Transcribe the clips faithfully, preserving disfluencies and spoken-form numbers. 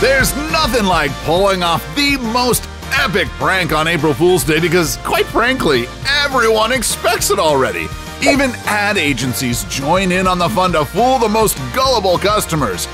There's nothing like pulling off the most epic prank on April Fool's Day because, quite frankly, everyone expects it already. Even ad agencies join in on the fun to fool the most gullible customers.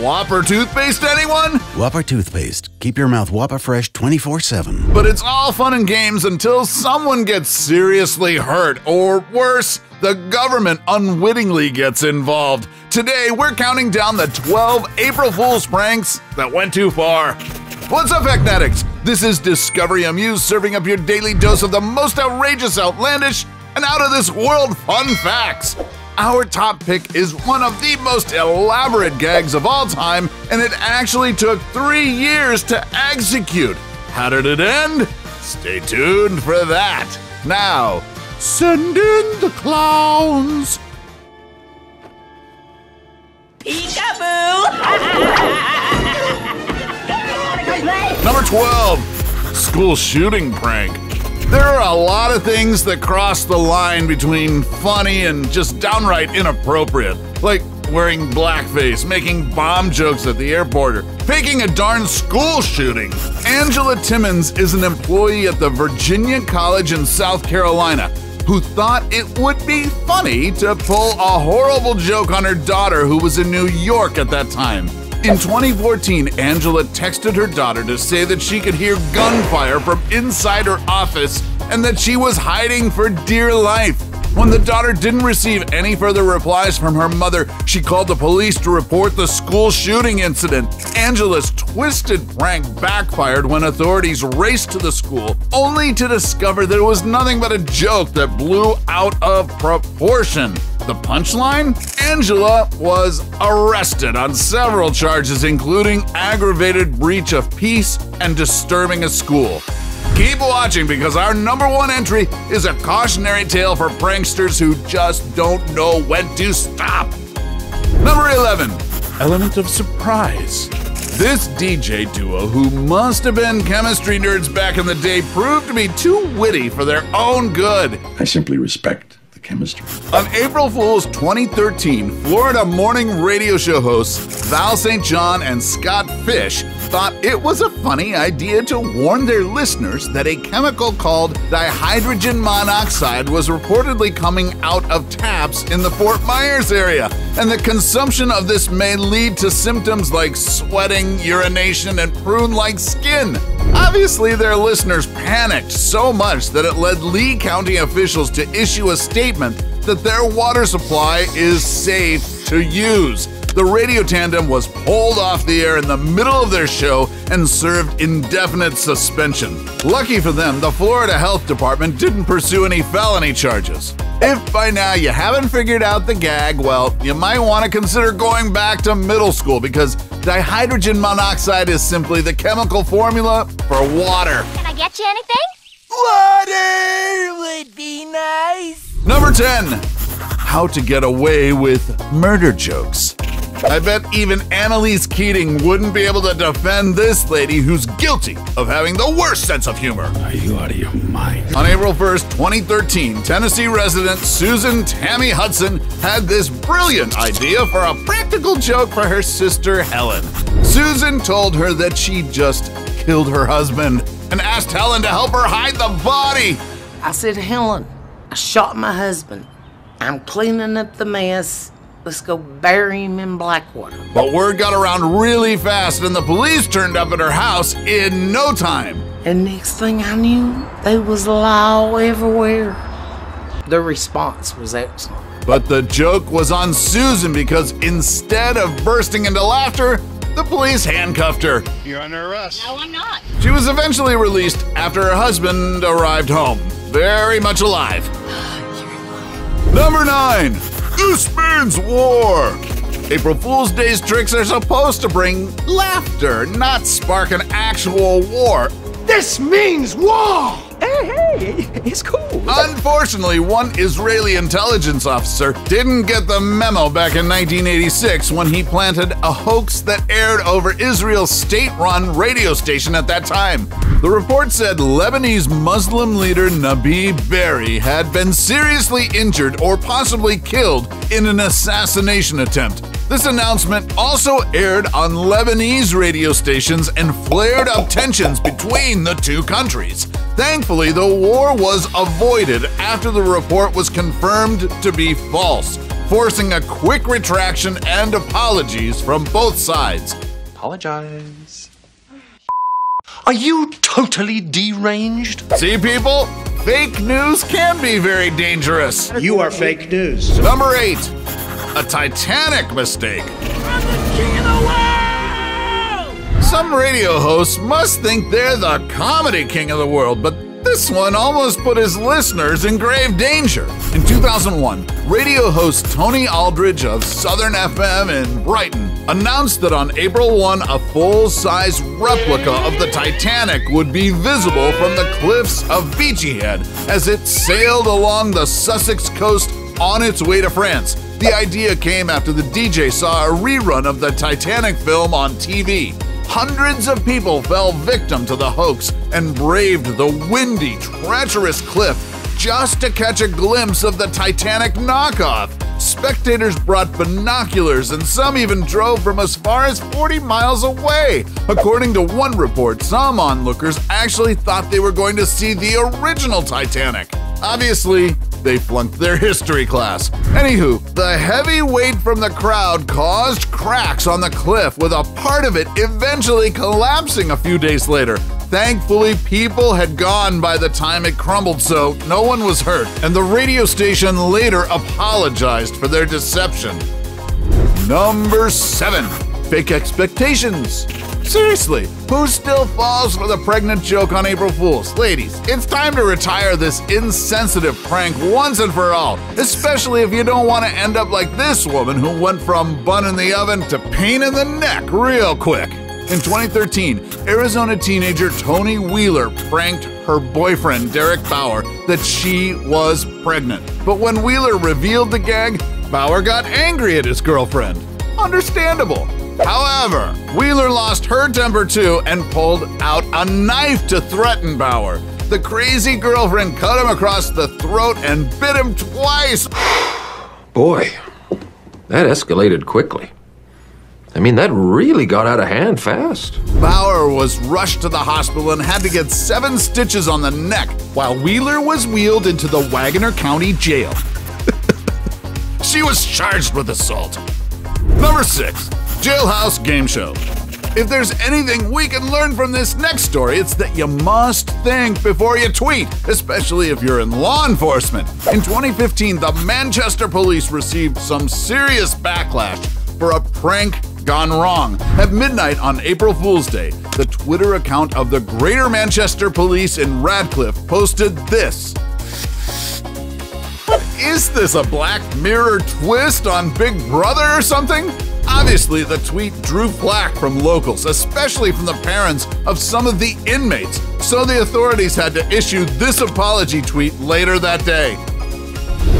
Whopper toothpaste, anyone? Whopper toothpaste. Keep your mouth Whopper fresh twenty-four seven. But it's all fun and games until someone gets seriously hurt, or worse, the government unwittingly gets involved. Today, we're counting down the twelve April Fool's pranks that went too far. What's up, Hecknetics? This is Discovery Amuse serving up your daily dose of the most outrageous, outlandish, and out-of-this-world fun facts. Our top pick is one of the most elaborate gags of all time, and it actually took three years to execute. How did it end? Stay tuned for that. Now, send in the clowns. Peekaboo! Number twelve. School shooting prank. There are a lot of things that cross the line between funny and just downright inappropriate, like wearing blackface, making bomb jokes at the airport, or faking a darn school shooting. Angela Timmons is an employee at the Virginia College in South Carolina who thought it would be funny to pull a horrible joke on her daughter who was in New York at that time. In twenty fourteen, Angela texted her daughter to say that she could hear gunfire from inside her office and that she was hiding for dear life. When the daughter didn't receive any further replies from her mother, she called the police to report the school shooting incident. Angela's twisted prank backfired when authorities raced to the school, only to discover that it was nothing but a joke that blew out of proportion. The punchline? Angela was arrested on several charges, including aggravated breach of peace and disturbing a school. Keep watching, because our number one entry is a cautionary tale for pranksters who just don't know when to stop. Number eleven. Element of surprise. This D J duo, who must have been chemistry nerds back in the day, proved to be too witty for their own good. I simply respect chemistry. On April Fool's twenty thirteen, Florida morning radio show hosts Val Saint John and Scott Fish thought it was a funny idea to warn their listeners that a chemical called dihydrogen monoxide was reportedly coming out of taps in the Fort Myers area, and the consumption of this may lead to symptoms like sweating, urination, and prune-like skin. Obviously, their listeners panicked so much that it led Lee County officials to issue a statement that their water supply is safe to use. The radio tandem was pulled off the air in the middle of their show and served indefinite suspension. Lucky for them, the Florida Health Department didn't pursue any felony charges. If by now you haven't figured out the gag, well, you might want to consider going back to middle school, because dihydrogen monoxide is simply the chemical formula for water. Can I get you anything? Water would be nice. Number ten. How to get away with murder jokes. I bet even Annalise Keating wouldn't be able to defend this lady who's guilty of having the worst sense of humor. Are you out of your mind? On April first, twenty thirteen, Tennessee resident Susan Tammy Hudson had this brilliant idea for a practical joke for her sister Helen. Susan told her that she just killed her husband and asked Helen to help her hide the body. I said, "Helen, I shot my husband. I'm cleaning up the mess. Let's go bury him in Blackwater." But word got around really fast, and the police turned up at her house in no time. And next thing I knew, there was law everywhere. The response was excellent. But the joke was on Susan, because instead of bursting into laughter, the police handcuffed her. "You're under arrest." "No, I'm not." She was eventually released after her husband arrived home, very much alive. Number nine. This means war! April Fool's Day's tricks are supposed to bring laughter, not spark an actual war. This means war! Hey, hey, it's cool. Unfortunately, one Israeli intelligence officer didn't get the memo back in nineteen eighty-six when he planted a hoax that aired over Israel's state-run radio station at that time. The report said Lebanese Muslim leader Nabi Berri had been seriously injured or possibly killed in an assassination attempt. This announcement also aired on Lebanese radio stations and flared up tensions between the two countries. Thankfully, the war was avoided after the report was confirmed to be false, forcing a quick retraction and apologies from both sides. Apologize. Are you totally deranged? See, people? Fake news can be very dangerous. You are fake news. Number eight, a Titanic mistake. I'm the king of the world! Some radio hosts must think they're the comedy king of the world, but this one almost put his listeners in grave danger. In two thousand one, radio host Tony Aldridge of Southern F M in Brighton announced that on April first, a full-size replica of the Titanic would be visible from the cliffs of Beachy Head as it sailed along the Sussex coast on its way to France. The idea came after the D J saw a rerun of the Titanic film on T V. Hundreds of people fell victim to the hoax and braved the windy, treacherous cliff just to catch a glimpse of the Titanic knockoff. Spectators brought binoculars and some even drove from as far as forty miles away. According to one report, some onlookers actually thought they were going to see the original Titanic. Obviously, they flunked their history class. Anywho, the heavy weight from the crowd caused cracks on the cliff, with a part of it eventually collapsing a few days later. Thankfully, people had gone by the time it crumbled, so no one was hurt, and the radio station later apologized for their deception. Number seven, fake expectations. Seriously, who still falls for the pregnant joke on April Fool's? Ladies, it's time to retire this insensitive prank once and for all, especially if you don't want to end up like this woman who went from bun in the oven to pain in the neck real quick. In twenty thirteen, Arizona teenager Toni Wheeler pranked her boyfriend, Derek Bauer, that she was pregnant. But when Wheeler revealed the gag, Bauer got angry at his girlfriend. Understandable. However, Wheeler lost her temper too and pulled out a knife to threaten Bauer. The crazy girlfriend cut him across the throat and bit him twice. Boy, that escalated quickly. I mean, that really got out of hand fast. Bauer was rushed to the hospital and had to get seven stitches on the neck, while Wheeler was wheeled into the Wagoner County Jail. She was charged with assault. Number six, jailhouse game show. If there's anything we can learn from this next story, it's that you must think before you tweet, especially if you're in law enforcement. In twenty fifteen, the Manchester Police received some serious backlash for a prank gone wrong. At midnight on April Fool's Day, the Twitter account of the Greater Manchester Police in Radcliffe posted this. What is this, a Black Mirror twist on Big Brother or something? Obviously, the tweet drew flack from locals, especially from the parents of some of the inmates, so the authorities had to issue this apology tweet later that day.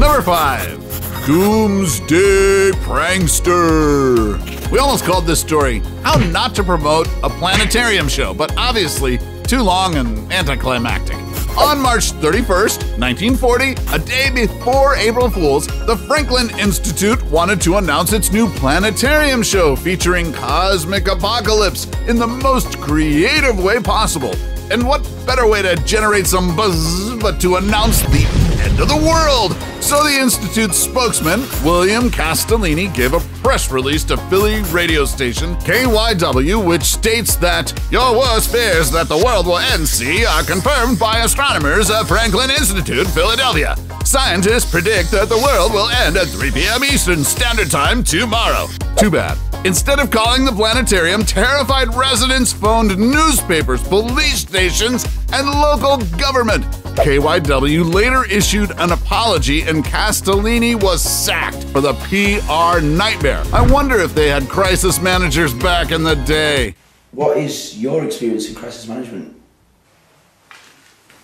Number five, Doomsday Prankster. We almost called this story How Not to Promote a Planetarium Show, but obviously too long and anticlimactic. On March thirty-first, nineteen forty, a day before April Fool's, the Franklin Institute wanted to announce its new planetarium show featuring Cosmic Apocalypse in the most creative way possible. And what better way to generate some buzz but to announce the end of the world! So the Institute's spokesman, William Castellini, gave a press release to Philly radio station K Y W, which states that your worst fears that the world will end soon are confirmed by astronomers at Franklin Institute, Philadelphia. Scientists predict that the world will end at three p m Eastern Standard Time tomorrow. Too bad. Instead of calling the planetarium, terrified residents phoned newspapers, police stations, and local government. K Y W later issued an apology and Castellini was sacked for the P R nightmare. I wonder if they had crisis managers back in the day. What is your experience in crisis management?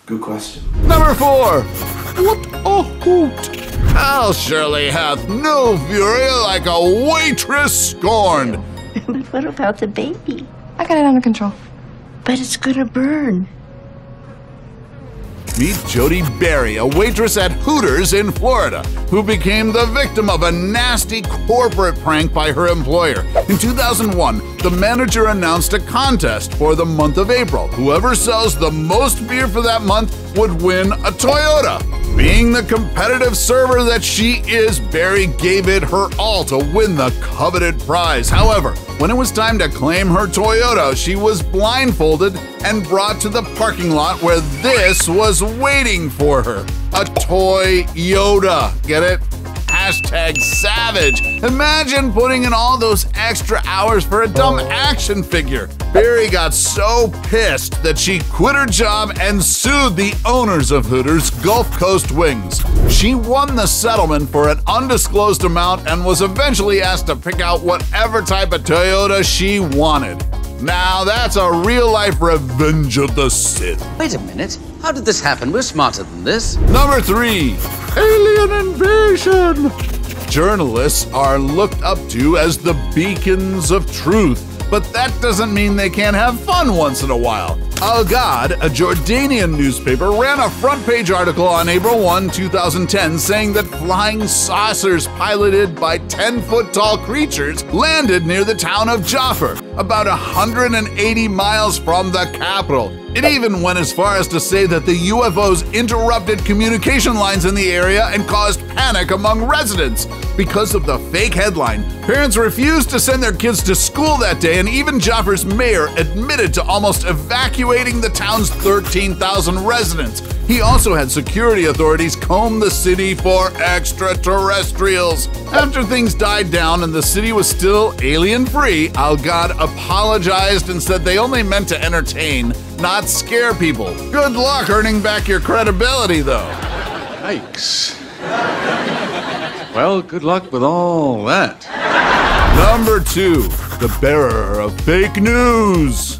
Good question. Number four, what a hoot. Al surely hath no fury like a waitress scorned. But what about the baby? I got it under control. But it's gonna burn. Meet Jody Berry, a waitress at Hooters in Florida, who became the victim of a nasty corporate prank by her employer. In two thousand one, the manager announced a contest for the month of April. Whoever sells the most beer for that month would win a Toyota. Being the competitive server that she is, Berry gave it her all to win the coveted prize. However, when it was time to claim her Toyota, she was blindfolded and brought to the parking lot where this was waiting for her. A Toyota. Get it? Hashtag savage. Imagine putting in all those extra hours for a dumb action figure. Berry got so pissed that she quit her job and sued the owners of Hooters Gulf Coast Wings. She won the settlement for an undisclosed amount and was eventually asked to pick out whatever type of Toyota she wanted. Now that's a real-life Revenge of the Sith. Wait a minute. How did this happen? We're smarter than this. Number three. Alien invasion! Journalists are looked up to as the beacons of truth, but that doesn't mean they can't have fun once in a while. Al Ghad, a Jordanian newspaper, ran a front-page article on April first, two thousand ten, saying that flying saucers piloted by ten-foot-tall creatures landed near the town of Jaffa, about one hundred eighty miles from the capital. It even went as far as to say that the U F Os interrupted communication lines in the area and caused panic among residents. Because of the fake headline, parents refused to send their kids to school that day, and even Jaffa's mayor admitted to almost evacuating the town's thirteen thousand residents. He also had security authorities comb the city for extraterrestrials. After things died down and the city was still alien-free, Al Ghad apologized and said they only meant to entertain, not scare people. Good luck earning back your credibility, though. Yikes. Well, good luck with all that. Number two, the bearer of fake news.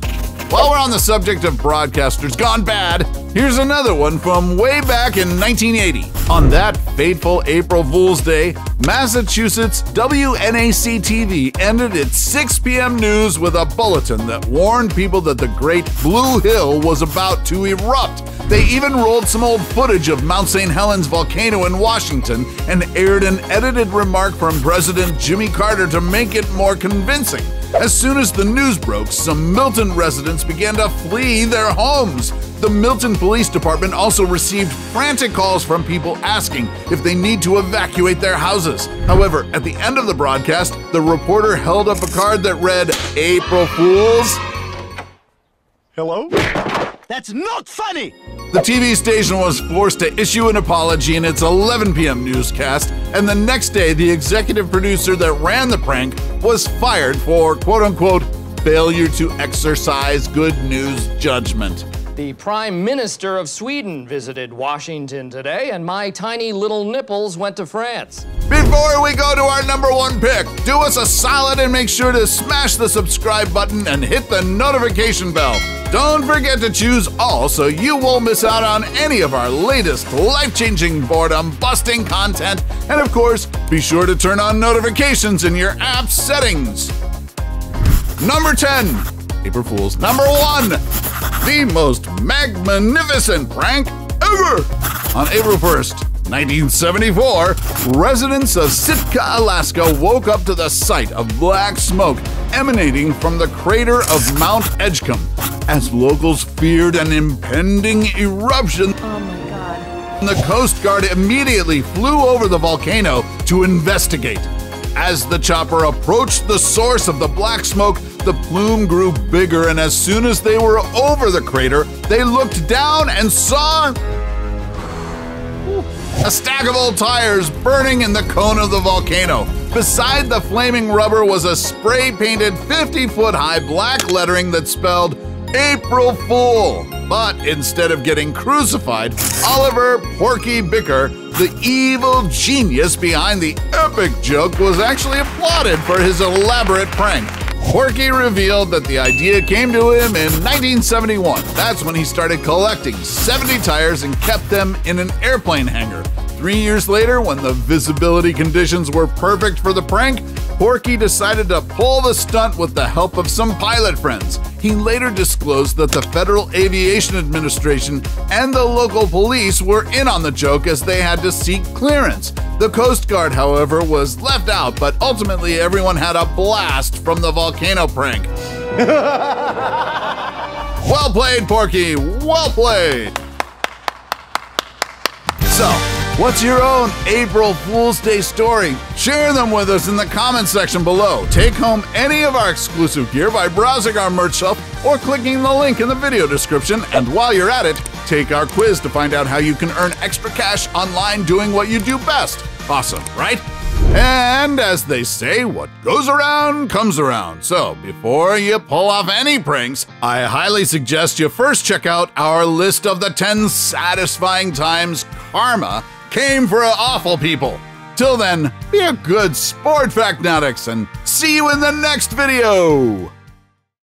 While we're on the subject of broadcasters gone bad, here's another one from way back in nineteen eighty. On that fateful April Fool's Day, Massachusetts W N A C T V ended its six p m news with a bulletin that warned people that the Great Blue Hill was about to erupt. They even rolled some old footage of Mount Saint Helens volcano in Washington and aired an edited remark from President Jimmy Carter to make it more convincing. As soon as the news broke, some Milton residents began to flee their homes. The Milton Police Department also received frantic calls from people asking if they need to evacuate their houses. However, at the end of the broadcast, the reporter held up a card that read, "April Fools." Hello? That's not funny! The T V station was forced to issue an apology in its eleven p m newscast, and the next day the executive producer that ran the prank was fired for quote-unquote failure to exercise good news judgment. The Prime Minister of Sweden visited Washington today, and my tiny little nipples went to France. Before we go to our number one pick, do us a solid and make sure to smash the subscribe button and hit the notification bell. Don't forget to choose all so you won't miss out on any of our latest life-changing, boredom-busting content. And of course, be sure to turn on notifications in your app settings. Number ten. April Fools. Number one, the most magnificent prank ever. On April first, nineteen seventy-four, residents of Sitka, Alaska woke up to the sight of black smoke emanating from the crater of Mount Edgecombe. As locals feared an impending eruption, oh my God, the Coast Guard immediately flew over the volcano to investigate. As the chopper approached the source of the black smoke, the plume grew bigger, and as soon as they were over the crater, they looked down and saw a stack of old tires burning in the cone of the volcano. Beside the flaming rubber was a spray-painted fifty-foot-high black lettering that spelled April Fool. But instead of getting crucified, Oliver Porky Bicker, the evil genius behind the epic joke, was actually applauded for his elaborate prank. Porky revealed that the idea came to him in nineteen seventy-one. That's when he started collecting seventy tires and kept them in an airplane hangar. Three years later, when the visibility conditions were perfect for the prank, Porky decided to pull the stunt with the help of some pilot friends. He later disclosed that the Federal Aviation Administration and the local police were in on the joke as they had to seek clearance. The Coast Guard, however, was left out, but ultimately everyone had a blast from the volcano prank. Well played, Porky, well played. So, what's your own April Fool's Day story? Share them with us in the comments section below. Take home any of our exclusive gear by browsing our merch shelf or clicking the link in the video description. And while you're at it, take our quiz to find out how you can earn extra cash online doing what you do best. Awesome, right? And as they say, what goes around comes around. So before you pull off any pranks, I highly suggest you first check out our list of the ten satisfying times karma came for awful people. Till then, be a good sport, Facknetics, and see you in the next video!